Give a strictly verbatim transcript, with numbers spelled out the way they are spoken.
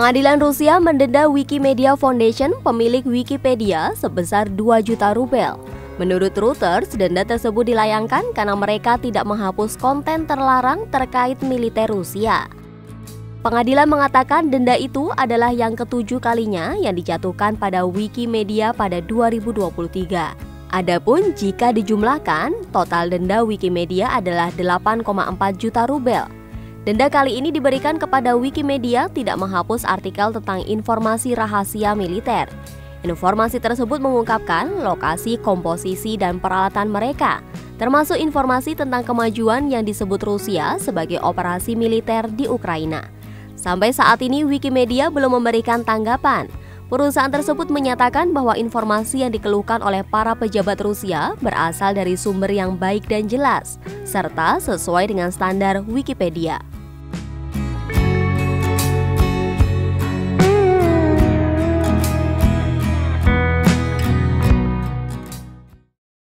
Pengadilan Rusia mendenda Wikimedia Foundation, pemilik Wikipedia, sebesar dua juta rubel. Menurut Reuters, denda tersebut dilayangkan karena mereka tidak menghapus konten terlarang terkait militer Rusia. Pengadilan mengatakan denda itu adalah yang ketujuh kalinya yang dijatuhkan pada Wikimedia pada dua ribu dua puluh tiga. Adapun jika dijumlahkan, total denda Wikimedia adalah delapan koma empat juta rubel. Denda kali ini diberikan kepada Wikimedia tidak menghapus artikel tentang informasi rahasia militer. Informasi tersebut mengungkapkan lokasi, komposisi, dan peralatan mereka, termasuk informasi tentang kemajuan yang disebut Rusia sebagai operasi militer di Ukraina. Sampai saat ini Wikimedia belum memberikan tanggapan. Perusahaan tersebut menyatakan bahwa informasi yang dikeluhkan oleh para pejabat Rusia berasal dari sumber yang baik dan jelas, serta sesuai dengan standar Wikipedia.